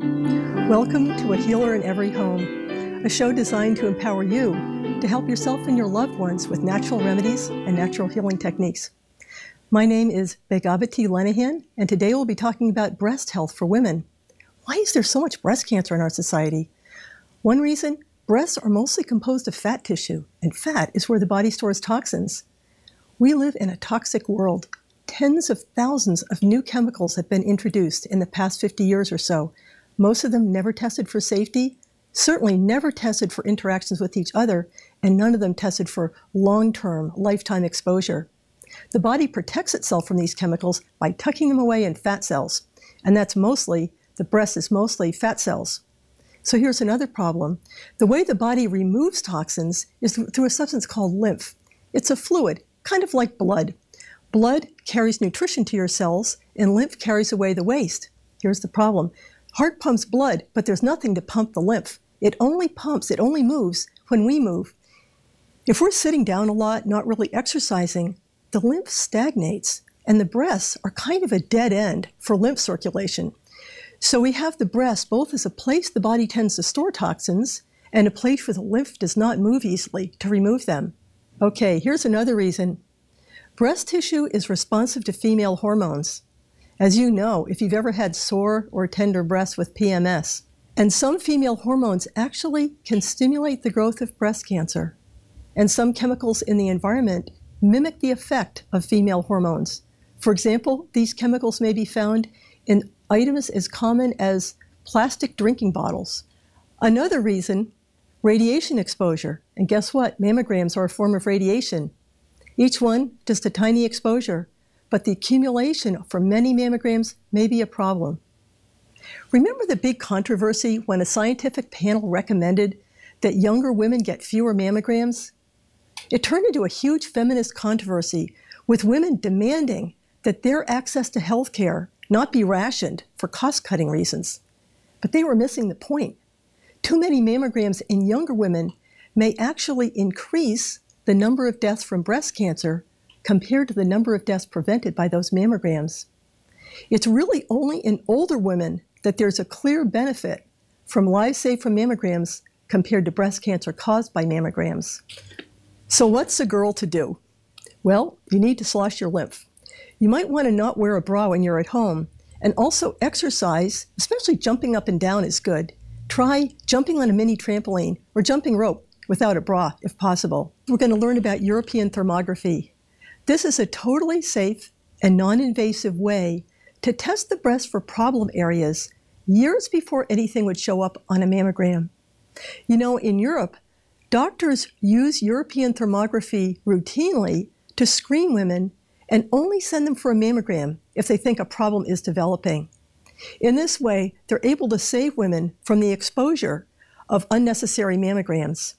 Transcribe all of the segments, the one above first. Welcome to A Healer in Every Home, a show designed to empower you to help yourself and your loved ones with natural remedies and natural healing techniques. My name is Begabati Lenahan, and today we'll be talking about breast health for women. Why is there so much breast cancer in our society? One reason, breasts are mostly composed of fat tissue, and fat is where the body stores toxins. We live in a toxic world. Tens of thousands of new chemicals have been introduced in the past 50 years or so. Most of them never tested for safety, certainly never tested for interactions with each other, and none of them tested for long-term, lifetime exposure. The body protects itself from these chemicals by tucking them away in fat cells, and that's mostly, the breast is mostly fat cells. So here's another problem. The way the body removes toxins is through a substance called lymph. It's a fluid, kind of like blood. Blood carries nutrition to your cells, and lymph carries away the waste. Here's the problem. Heart pumps blood, but there's nothing to pump the lymph. It only pumps, it only moves when we move. If we're sitting down a lot, not really exercising, the lymph stagnates, and the breasts are kind of a dead end for lymph circulation. So we have the breast both as a place the body tends to store toxins and a place where the lymph does not move easily to remove them. Okay, here's another reason. Breast tissue is responsive to female hormones. As you know, if you've ever had sore or tender breasts with PMS, and some female hormones actually can stimulate the growth of breast cancer. And some chemicals in the environment mimic the effect of female hormones. For example, these chemicals may be found in items as common as plastic drinking bottles. Another reason, radiation exposure. And guess what? Mammograms are a form of radiation. Each one, just a tiny exposure. But the accumulation from many mammograms may be a problem. Remember the big controversy when a scientific panel recommended that younger women get fewer mammograms? It turned into a huge feminist controversy, with women demanding that their access to health care not be rationed for cost-cutting reasons. But they were missing the point. Too many mammograms in younger women may actually increase the number of deaths from breast cancer compared to the number of deaths prevented by those mammograms. It's really only in older women that there's a clear benefit from lives saved from mammograms compared to breast cancer caused by mammograms. So what's a girl to do? Well, you need to slosh your lymph. You might want to not wear a bra when you're at home, and also exercise, especially jumping up and down is good. Try jumping on a mini trampoline or jumping rope without a bra if possible. We're going to learn about European thermography. This is a totally safe and non-invasive way to test the breast for problem areas years before anything would show up on a mammogram. You know, in Europe, doctors use European thermography routinely to screen women and only send them for a mammogram if they think a problem is developing. In this way, they're able to save women from the exposure of unnecessary mammograms.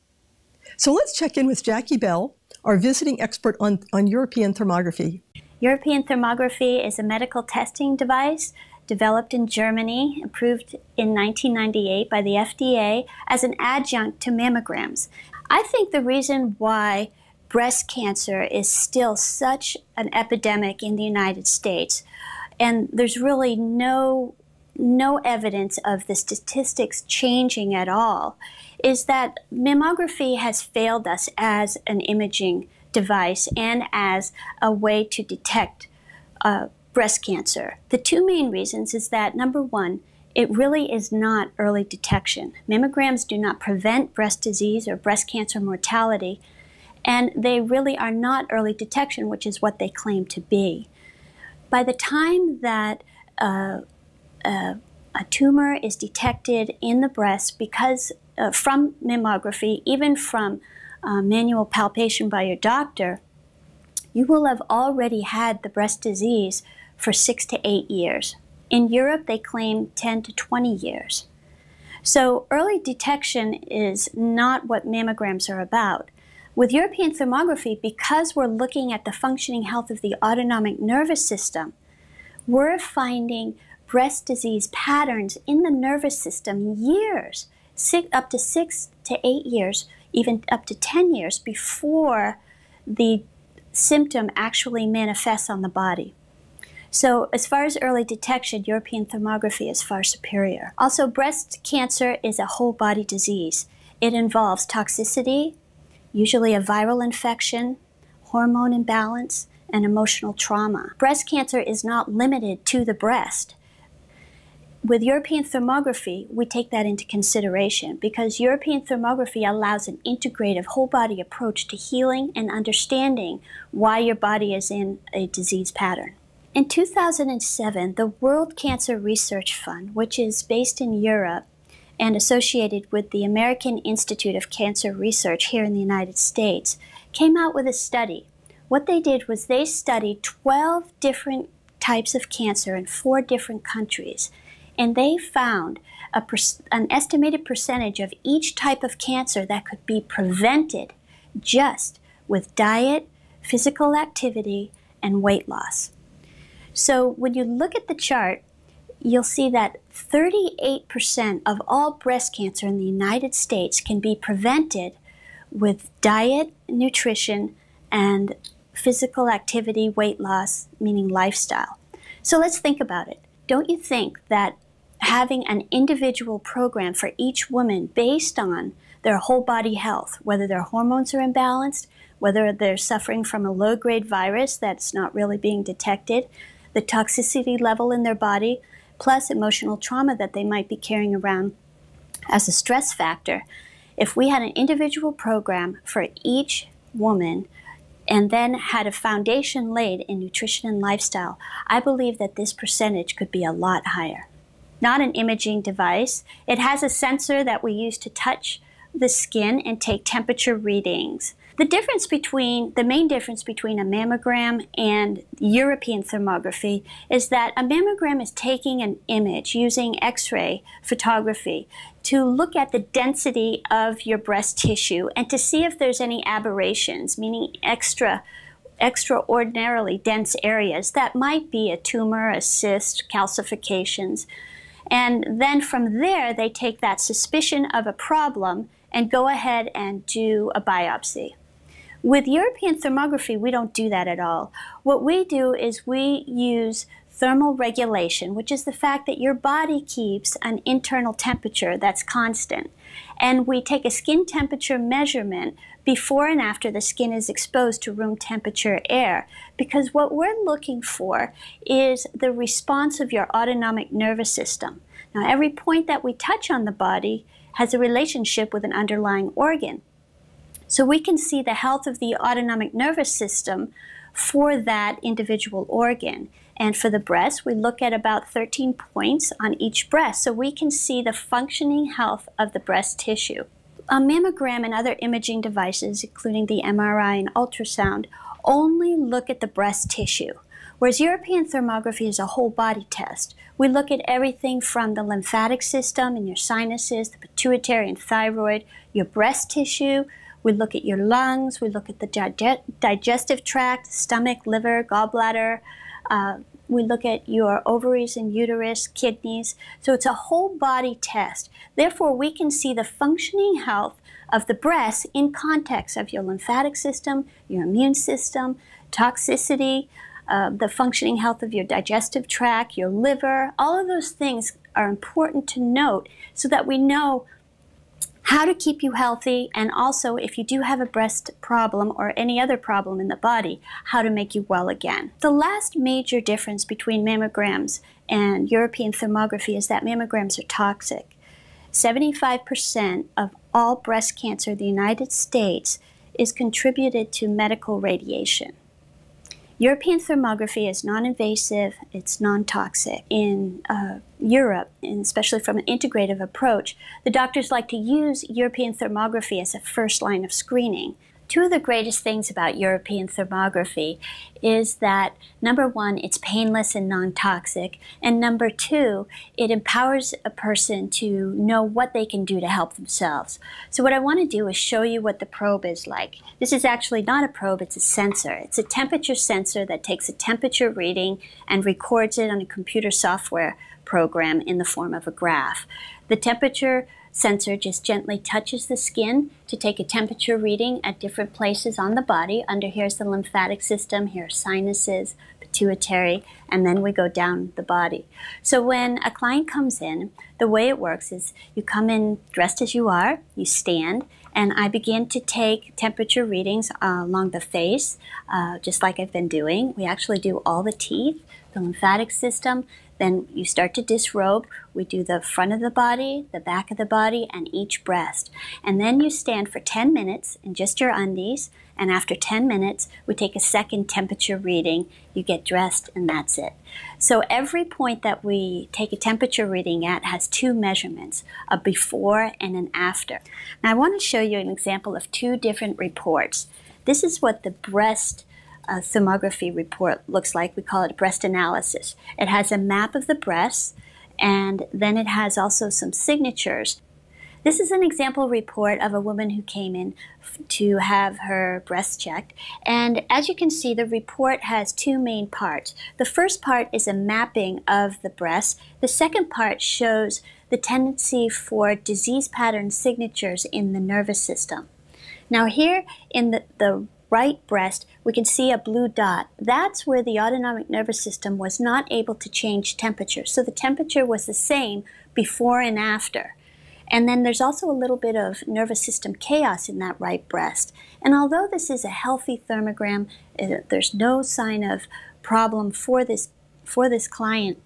So let's check in with Jackie Bell, our visiting expert on European thermography. European thermography is a medical testing device developed in Germany, approved in 1998 by the FDA as an adjunct to mammograms. I think the reason why breast cancer is still such an epidemic in the United States, and there's really no evidence of the statistics changing at all, is that mammography has failed us as an imaging device and as a way to detect breast cancer. The two main reasons is that, number one, it really is not early detection. Mammograms do not prevent breast disease or breast cancer mortality, and they really are not early detection, which is what they claim to be. By the time that a tumor is detected in the breast because from mammography, even from manual palpation by your doctor, you will have already had the breast disease for 6 to 8 years. In Europe, they claim 10 to 20 years. So early detection is not what mammograms are about. With European thermography, because we're looking at the functioning health of the autonomic nervous system, we're finding breast disease patterns in the nervous system years, up to 6 to 8 years, even up to 10 years before the symptom actually manifests on the body. So as far as early detection, European thermography is far superior. Also, breast cancer is a whole body disease. It involves toxicity, usually a viral infection, hormone imbalance, and emotional trauma. Breast cancer is not limited to the breast. With European thermography, we take that into consideration because European thermography allows an integrative whole-body approach to healing and understanding why your body is in a disease pattern. In 2007, the World Cancer Research Fund, which is based in Europe and associated with the American Institute of Cancer Research here in the United States, came out with a study. What they did was they studied 12 different types of cancer in 4 different countries. And they found an estimated percentage of each type of cancer that could be prevented just with diet, physical activity, and weight loss. So when you look at the chart, you'll see that 38% of all breast cancer in the United States can be prevented with diet, nutrition, and physical activity, weight loss, meaning lifestyle. So let's think about it. Don't you think that having an individual program for each woman based on their whole body health, whether their hormones are imbalanced, whether they're suffering from a low-grade virus that's not really being detected, the toxicity level in their body, plus emotional trauma that they might be carrying around as a stress factor. If we had an individual program for each woman and then had a foundation laid in nutrition and lifestyle, I believe that this percentage could be a lot higher. Not an imaging device. It has a sensor that we use to touch the skin and take temperature readings. The main difference between a mammogram and European thermography is that a mammogram is taking an image using X-ray photography to look at the density of your breast tissue and to see if there's any aberrations, meaning extraordinarily dense areas that might be a tumor, a cyst, calcifications. And then from there, they take that suspicion of a problem and go ahead and do a biopsy. With European thermography, we don't do that at all. What we do is we use thermal regulation, which is the fact that your body keeps an internal temperature that's constant. And we take a skin temperature measurement before and after the skin is exposed to room temperature air, because what we're looking for is the response of your autonomic nervous system. Now, every point that we touch on the body has a relationship with an underlying organ. So we can see the health of the autonomic nervous system for that individual organ. And for the breast, we look at about 13 points on each breast, so we can see the functioning health of the breast tissue. A mammogram and other imaging devices, including the MRI and ultrasound, only look at the breast tissue, whereas European thermography is a whole body test. We look at everything from the lymphatic system and your sinuses, the pituitary and thyroid, your breast tissue. We look at your lungs. We look at the digestive tract, stomach, liver, gallbladder. We look at your ovaries and uterus, kidneys. So it's a whole body test. Therefore, we can see the functioning health of the breast in context of your lymphatic system, your immune system, toxicity, the functioning health of your digestive tract, your liver. All of those things are important to note so that we know how to keep you healthy, and also if you do have a breast problem or any other problem in the body, how to make you well again. The last major difference between mammograms and European thermography is that mammograms are toxic. 75% of all breast cancer in the United States is contributed to medical radiation. European thermography is non-invasive, it's non-toxic. In Europe, and especially from an integrative approach, the doctors like to use European thermography as a first line of screening. Two of the greatest things about European thermography is that, number one, it's painless and non-toxic, and number two, it empowers a person to know what they can do to help themselves. So what I want to do is show you what the probe is like. This is actually not a probe, it's a sensor. It's a temperature sensor that takes a temperature reading and records it on a computer software program in the form of a graph. The temperature sensor just gently touches the skin to take a temperature reading at different places on the body. Under here's the lymphatic system, here are sinuses, pituitary, and then we go down the body. So when a client comes in, the way it works is you come in dressed as you are, you stand, and I begin to take temperature readings along the face, just like I've been doing. We actually do all the teeth, the lymphatic system, then you start to disrobe. We do the front of the body, the back of the body, and each breast. And then you stand for 10 minutes in just your undies, and after 10 minutes, we take a second temperature reading. You get dressed, and that's it. So every point that we take a temperature reading at has two measurements, a before and an after. Now I want to show you an example of two different reports. This is what the breast thermography report looks like. We call it breast analysis. It has a map of the breasts, and then it has also some signatures. This is an example report of a woman who came in to have her breasts checked. And as you can see, the report has two main parts. The first part is a mapping of the breasts. The second part shows the tendency for disease pattern signatures in the nervous system. Now here in the right breast, we can see a blue dot. That's where the autonomic nervous system was not able to change temperature. So the temperature was the same before and after. And then there's also a little bit of nervous system chaos in that right breast. And although this is a healthy thermogram, there's no sign of problem for this client.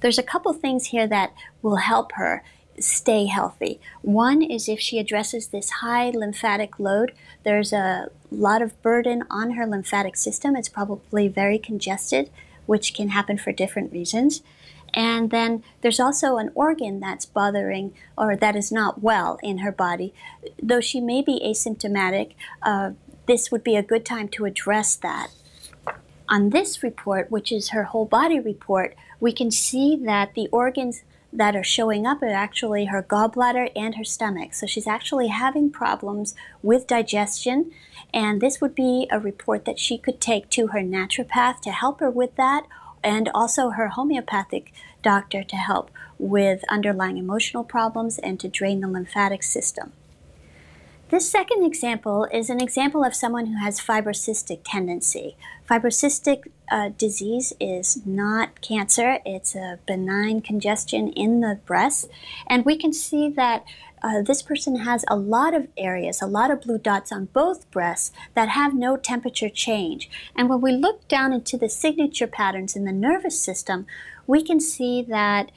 There's a couple things here that will help her stay healthy. One is if she addresses this high lymphatic load, there's a lot of burden on her lymphatic system. It's probably very congested, which can happen for different reasons. And then there's also an organ that's bothering or that is not well in her body. Though she may be asymptomatic, this would be a good time to address that. On this report, which is her whole body report, we can see that the organs that are showing up are actually her gallbladder and her stomach. So she's actually having problems with digestion, and this would be a report that she could take to her naturopath to help her with that, and also her homeopathic doctor to help with underlying emotional problems and to drain the lymphatic system. This second example is an example of someone who has fibrocystic tendency. Fibrocystic disease is not cancer. It's a benign congestion in the breast. And we can see that this person has a lot of areas, a lot of blue dots on both breasts that have no temperature change. And when we look down into the signature patterns in the nervous system, we can see that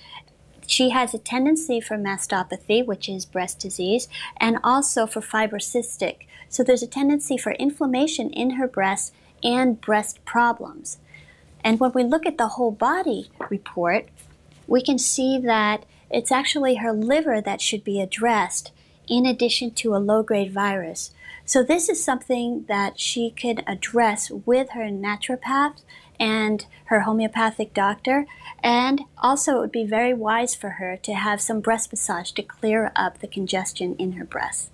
she has a tendency for mastopathy, which is breast disease, and also for fibrocystic. So there's a tendency for inflammation in her breast and breast problems. And when we look at the whole body report, we can see that it's actually her liver that should be addressed in addition to a low-grade virus. So this is something that she could address with her naturopath and her homeopathic doctor, and also it would be very wise for her to have some breast massage to clear up the congestion in her breasts.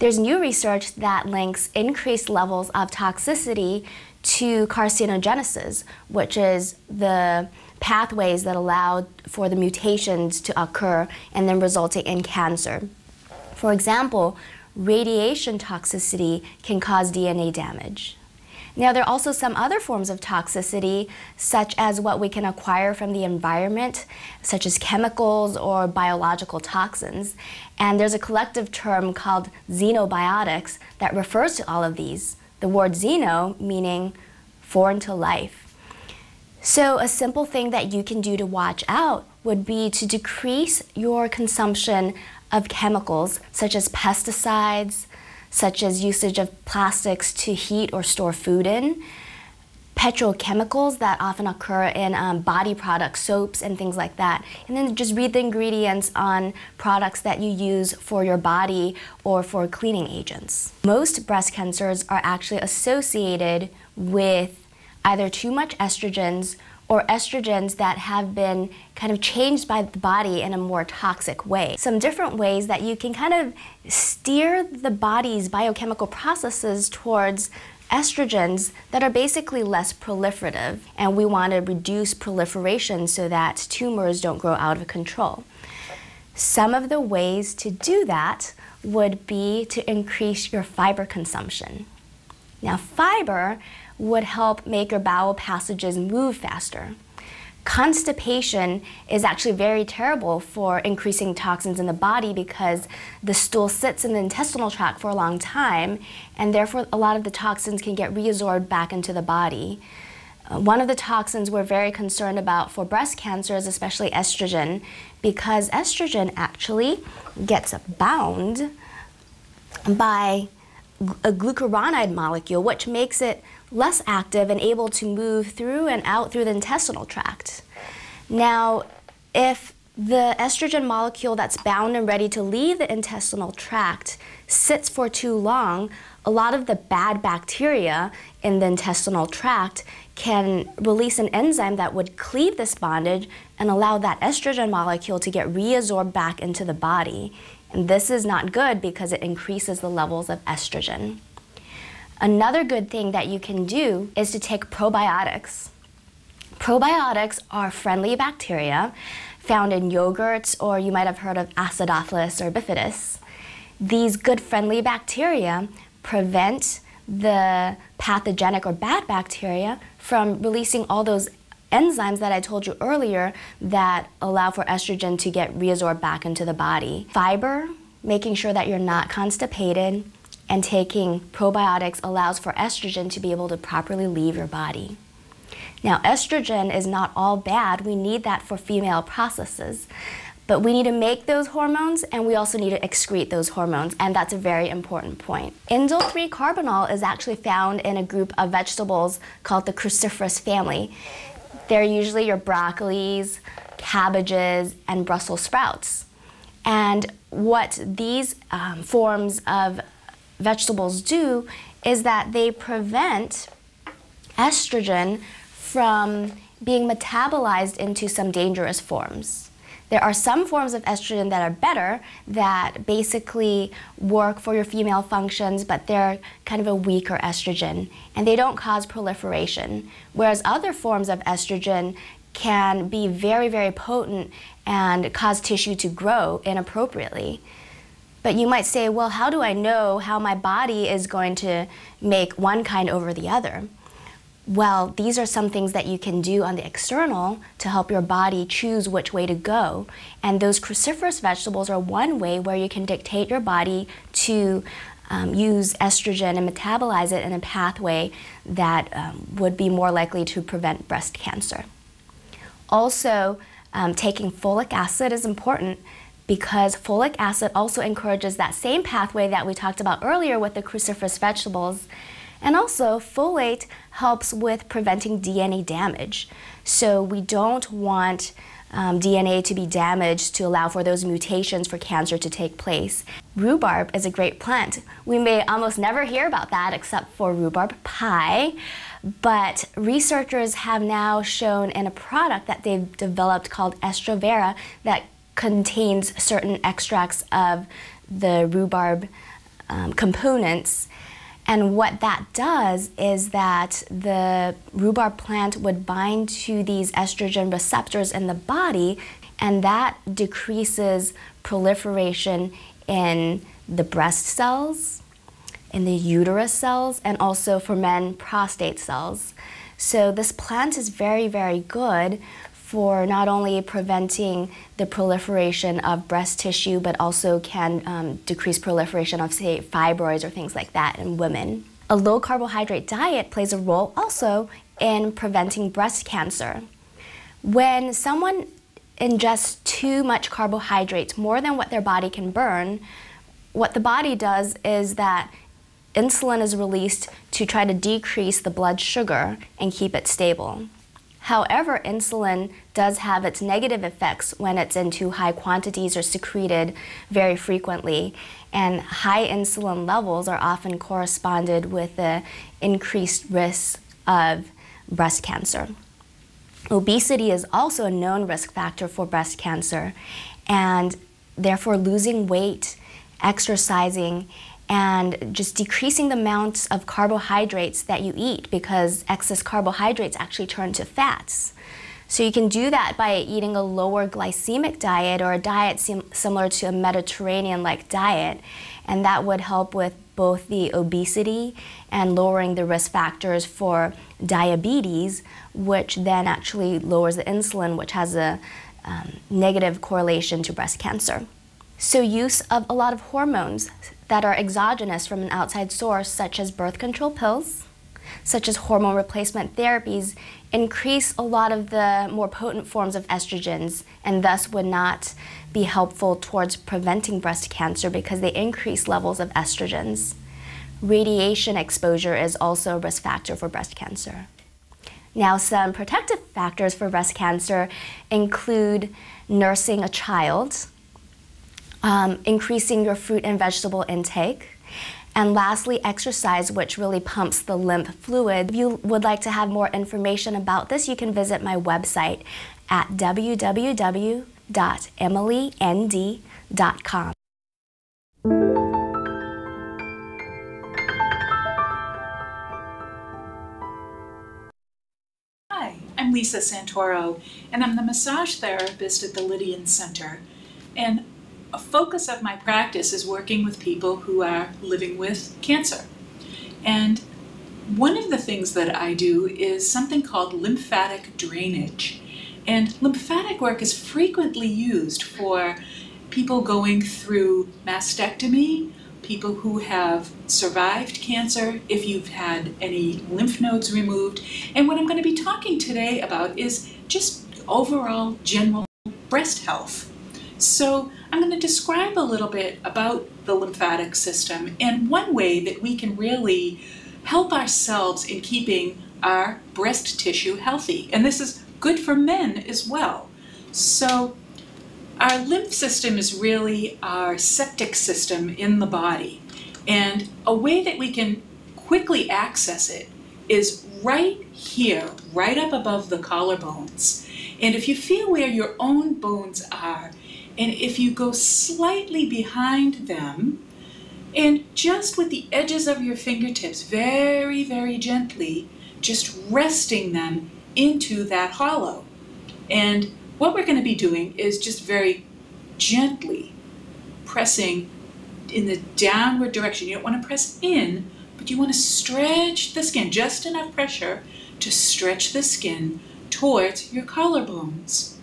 There's new research that links increased levels of toxicity to carcinogenesis, which is the pathways that allow for the mutations to occur and then resulting in cancer. For example, radiation toxicity can cause DNA damage. Now, there are also some other forms of toxicity, such as what we can acquire from the environment, such as chemicals or biological toxins. And there's a collective term called xenobiotics that refers to all of these. The word xeno meaning foreign to life. So a simple thing that you can do to watch out would be to decrease your consumption of chemicals such as pesticides, such as usage of plastics to heat or store food in, petrochemicals that often occur in body products, soaps and things like that. And then just read the ingredients on products that you use for your body or for cleaning agents. Most breast cancers are actually associated with either too much estrogens or estrogens that have been kind of changed by the body in a more toxic way. Some different ways that you can kind of steer the body's biochemical processes towards estrogens that are basically less proliferative, and we want to reduce proliferation so that tumors don't grow out of control. Some of the ways to do that would be to increase your fiber consumption. Now, fiber would help make your bowel passages move faster. Constipation is actually very terrible for increasing toxins in the body because the stool sits in the intestinal tract for a long time, and therefore a lot of the toxins can get reabsorbed back into the body. One of the toxins we're very concerned about for breast cancer is especially estrogen, because estrogen actually gets bound by a glucuronide molecule, which makes it less active and able to move through and out through the intestinal tract. Now, if the estrogen molecule that's bound and ready to leave the intestinal tract sits for too long, a lot of the bad bacteria in the intestinal tract can release an enzyme that would cleave this bondage and allow that estrogen molecule to get reabsorbed back into the body. And this is not good because it increases the levels of estrogen. Another good thing that you can do is to take probiotics. Probiotics are friendly bacteria found in yogurts, or you might have heard of Acidophilus or Bifidus. These good friendly bacteria prevent the pathogenic or bad bacteria from releasing all those enzymes that I told you earlier that allow for estrogen to get reabsorbed back into the body. Fiber, making sure that you're not constipated, and taking probiotics allows for estrogen to be able to properly leave your body. Now, estrogen is not all bad. We need that for female processes. But we need to make those hormones, and we also need to excrete those hormones, and that's a very important point. Indole-3-carbinol is actually found in a group of vegetables called the cruciferous family. They're usually your broccolis, cabbages, and Brussels sprouts. And what these forms of vegetables do is that they prevent estrogen from being metabolized into some dangerous forms. There are some forms of estrogen that are better, that basically work for your female functions, but they're kind of a weaker estrogen, and they don't cause proliferation. Whereas other forms of estrogen can be very, very potent and cause tissue to grow inappropriately. But you might say, well, how do I know how my body is going to make one kind over the other? Well, these are some things that you can do on the external to help your body choose which way to go. And those cruciferous vegetables are one way where you can dictate your body to use estrogen and metabolize it in a pathway that would be more likely to prevent breast cancer. Also, taking folic acid is important, because folic acid also encourages that same pathway that we talked about earlier with the cruciferous vegetables. And also, folate helps with preventing DNA damage. So we don't want DNA to be damaged to allow for those mutations for cancer to take place. Rhubarb is a great plant. We may almost never hear about that except for rhubarb pie, but researchers have now shown in a product that they've developed called Estrovera that contains certain extracts of the rhubarb components. And what that does is that the rhubarb plant would bind to these estrogen receptors in the body, and that decreases proliferation in the breast cells, in the uterus cells, and also for men, prostate cells. So this plant is very, very good for not only preventing the proliferation of breast tissue, but also can decrease proliferation of, say, fibroids or things like that in women. A low-carbohydrate diet plays a role also in preventing breast cancer. When someone ingests too much carbohydrates, more than what their body can burn, what the body does is that insulin is released to try to decrease the blood sugar and keep it stable. However, insulin does have its negative effects when it's in too high quantities or secreted very frequently. And high insulin levels are often corresponded with the increased risk of breast cancer. Obesity is also a known risk factor for breast cancer, and therefore losing weight, exercising, and just decreasing the amounts of carbohydrates that you eat, because excess carbohydrates actually turn to fats. So you can do that by eating a lower glycemic diet, or a diet similar to a Mediterranean-like diet, and that would help with both the obesity and lowering the risk factors for diabetes, which then actually lowers the insulin, which has a negative correlation to breast cancer. So use of a lot of hormones that are exogenous from an outside source, such as birth control pills, such as hormone replacement therapies, increase a lot of the more potent forms of estrogens and thus would not be helpful towards preventing breast cancer because they increase levels of estrogens. Radiation exposure is also a risk factor for breast cancer. Now, some protective factors for breast cancer include nursing a child, increasing your fruit and vegetable intake, and lastly, exercise, which really pumps the lymph fluid. If you would like to have more information about this, you can visit my website at www.emilynd.com. Hi, I'm Lisa Santoro, and I'm the massage therapist at the Lydian Center. And a focus of my practice is working with people who are living with cancer. And one of the things that I do is something called lymphatic drainage. And lymphatic work is frequently used for people going through mastectomy, people who have survived cancer, if you've had any lymph nodes removed. And what I'm going to be talking today about is just overall general breast health. So I'm going to describe a little bit about the lymphatic system and one way that we can really help ourselves in keeping our breast tissue healthy. And this is good for men as well. So our lymph system is really our septic system in the body. And a way that we can quickly access it is right here, right up above the collarbones. And if you feel where your own bones are, and if you go slightly behind them, and just with the edges of your fingertips, very, very gently, just resting them into that hollow. And what we're going to be doing is just very gently pressing in the downward direction. You don't want to press in, but you want to stretch the skin, just enough pressure to stretch the skin towards your collarbones.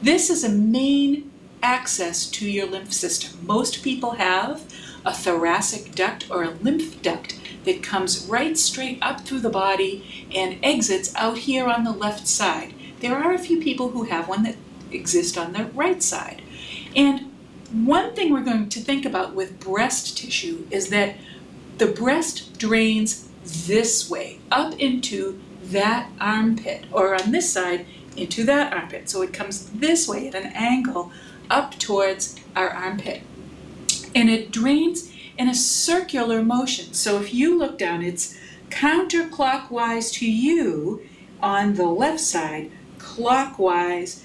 This is a main access to your lymph system. Most people have a thoracic duct or a lymph duct that comes right straight up through the body and exits out here on the left side. There are a few people who have one that exists on the right side. And one thing we're going to think about with breast tissue is that the breast drains this way, up into that armpit, or on this side into that armpit. So it comes this way at an angle up towards our armpit, and it drains in a circular motion. So if you look down, it's counterclockwise to you on the left side, clockwise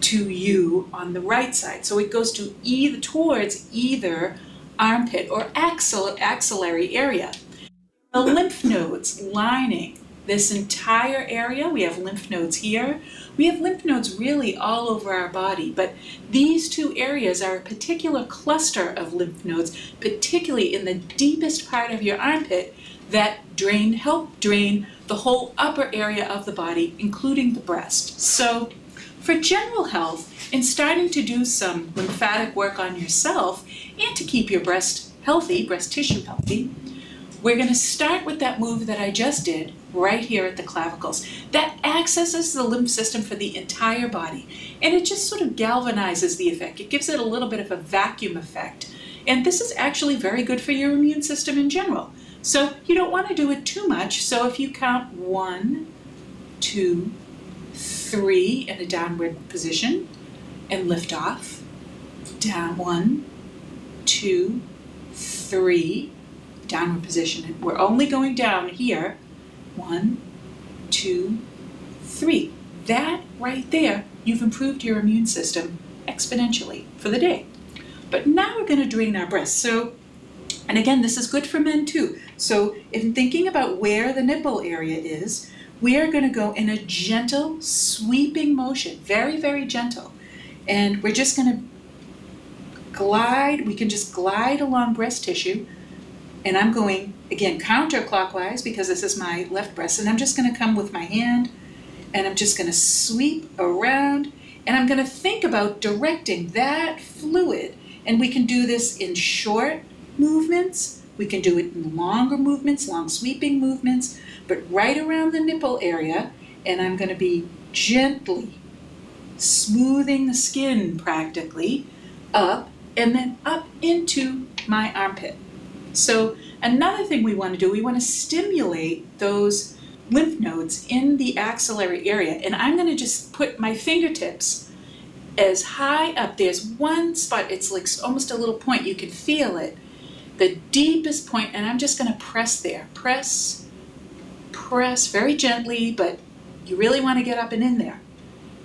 to you on the right side. So it goes to either, towards either armpit or axillary area. The lymph nodes lining this entire area, we have lymph nodes here. We have lymph nodes really all over our body, but these two areas are a particular cluster of lymph nodes, particularly in the deepest part of your armpit, that help drain the whole upper area of the body, including the breast. So for general health, and starting to do some lymphatic work on yourself and to keep your breast healthy, breast tissue healthy, we're going to start with that move that I just did right here at the clavicles. That accesses the lymph system for the entire body, and it just sort of galvanizes the effect. It gives it a little bit of a vacuum effect, and this is actually very good for your immune system in general. So you don't want to do it too much, so if you count 1, 2, 3 in a downward position and lift off, down 1, 2, 3, downward position. And we're only going down here, 1, 2, 3. That right there, you've improved your immune system exponentially for the day. But now we're going to drain our breasts. So, and again, this is good for men too. So in thinking about where the nipple area is, we are going to go in a gentle sweeping motion, very, very gentle. And we're just going to glide, we can just glide along breast tissue, and I'm going, again, counterclockwise because this is my left breast, and I'm just going to come with my hand, and I'm just going to sweep around, and I'm going to think about directing that fluid. And we can do this in short movements, we can do it in longer movements, long sweeping movements, but right around the nipple area, and I'm going to be gently smoothing the skin practically up and then up into my armpit. So another thing we want to do, we want to stimulate those lymph nodes in the axillary area. And I'm going to just put my fingertips as high up. There's one spot, it's like almost a little point, you can feel it, the deepest point, and I'm just going to press there. Press, press, very gently, but you really want to get up and in there.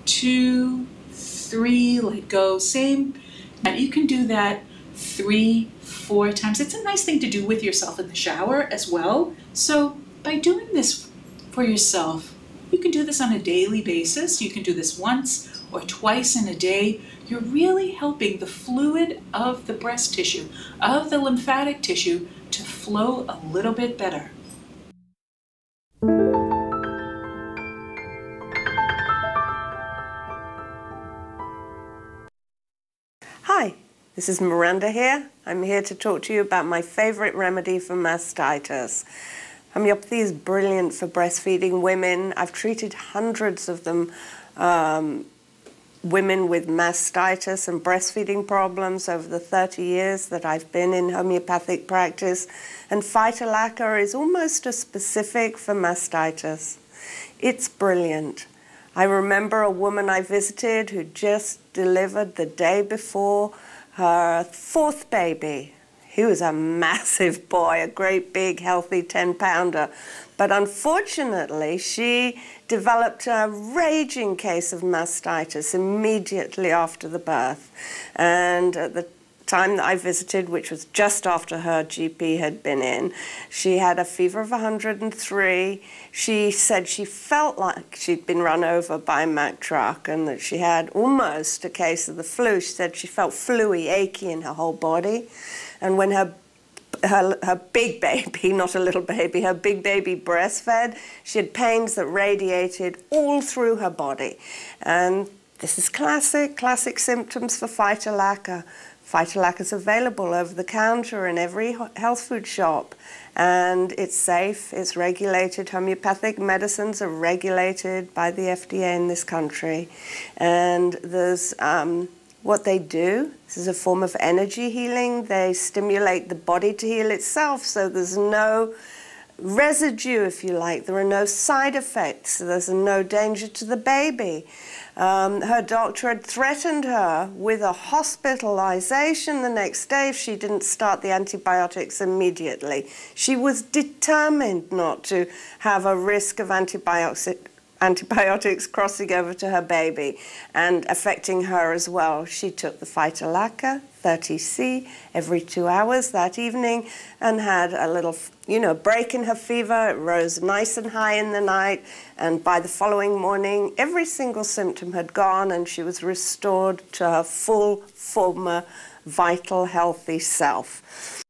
2, 3, let go, same. And you can do that 3, 4 times. It's a nice thing to do with yourself in the shower as well. So by doing this for yourself, you can do this on a daily basis. You can do this once or twice in a day. You're really helping the fluid of the breast tissue, of the lymphatic tissue, to flow a little bit better. Hi, this is Miranda here. I'm here to talk to you about my favorite remedy for mastitis. Homeopathy is brilliant for breastfeeding women. I've treated hundreds of them, women with mastitis and breastfeeding problems over the 30 years that I've been in homeopathic practice. And Phytolacca is almost as specific for mastitis. It's brilliant. I remember a woman I visited who just delivered the day before her 4th baby. He was a massive boy, a great big healthy 10-pounder. But unfortunately, she developed a raging case of mastitis immediately after the birth. And at the time that I visited, which was just after her GP had been in, she had a fever of 103. She said she felt like she'd been run over by a Mack truck and that she had almost a case of the flu. She said she felt fluey, achy in her whole body. And when her big baby, not a little baby, her big baby breastfed, she had pains that radiated all through her body. And this is classic symptoms for Phytolacca. Phytolacca is available over the counter in every health food shop, and it's safe, it's regulated. Homeopathic medicines are regulated by the FDA in this country, and there's what they do, this is a form of energy healing. They stimulate the body to heal itself, so there's no residue, if you like. There are no side effects, so there's no danger to the baby. Her doctor had threatened her with a hospitalization the next day if she didn't start the antibiotics immediately. She was determined not to have a risk of antibiotics crossing over to her baby and affecting her as well. She took the Phytolacca 30C every 2 hours that evening and had a little, you know, break in her fever. It rose nice and high in the night, and by the following morning every single symptom had gone and she was restored to her full, former, vital, healthy self.